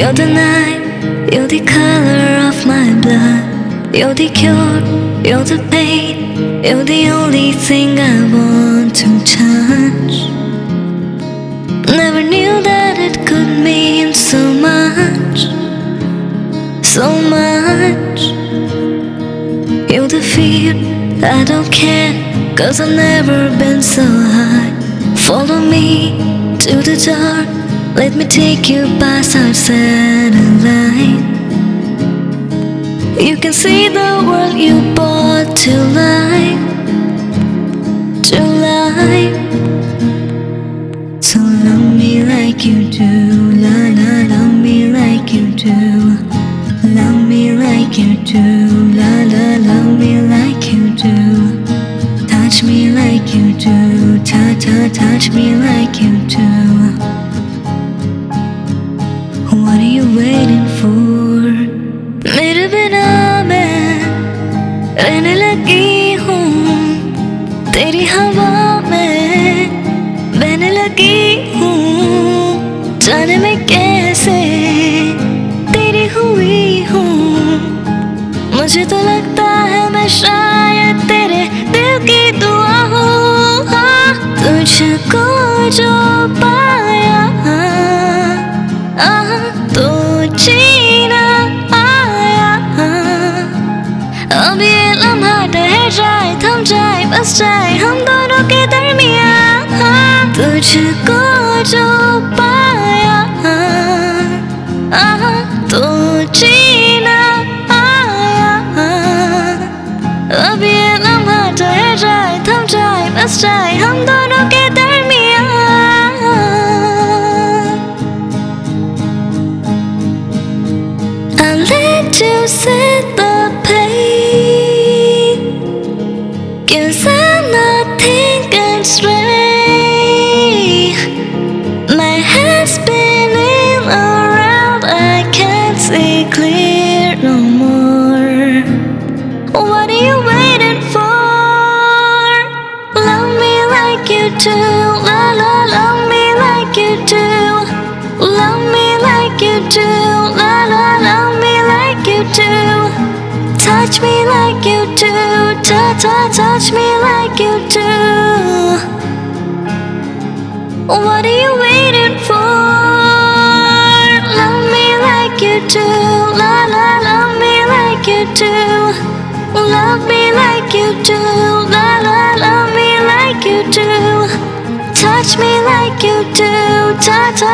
You're the night, you're the color of my blood. You're the cure, you're the pain. You're the only thing I want to touch. Never knew that it could mean so much, so much. You're the fear, I don't care, 'cause I've never been so high. Follow me to the dark, let me take you past our satellite. You can see the world you brought to life, to life. So love me like you do, la la, love me like you do, love me like you do, la la, love me like you do, touch me like you do, ta ta, touch me like you do. What are you waiting for? मेरे बिना मैं रहने लगी हूँ, तेरी हवा में बहने लगी हूँ, जाने में कैसे तेरी हुई हूँ, मुझे तो लगता है मैं शायद तेरे दिल की दुआ हूँ, तुझको जो पाया तो जीना आया, अब ये लम्हा ठहर जाए, थम जाए, बस जाए हम दोनों के दरमियाँ, तुझको जो पाया तो जीना आया, अब ये लम्हा ठहर जाए, थम जाए, बस जाए हम दोनों के to set the pain, 'cause I'm not thinking straight. My head's spinning around, I can't see clear no more. What are you waiting for? Love me like you do, la la, love me like you do, love me like you do, la la, love me like you do, touch me like you do, ta ta, touch me like you do. What are you waiting for? Love me like you do, la la, love me like you do, love me like you do, la la, love me like you do, touch me like you do, ta ta,